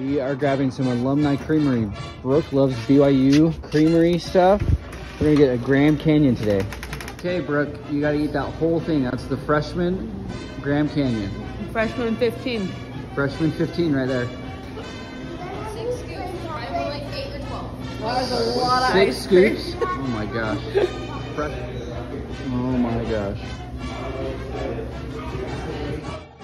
We are grabbing some Alumni Creamery. Brooke loves BYU Creamery stuff. We're gonna get a Graham Canyon today. Okay, Brooke, you gotta eat that whole thing. That's the freshman Graham Canyon. Freshman 15. Freshman 15 right there. 6 scoops. Mine were like 8 or 12. That was a lot of ice. 6 scoops? Oh my gosh. Oh my gosh.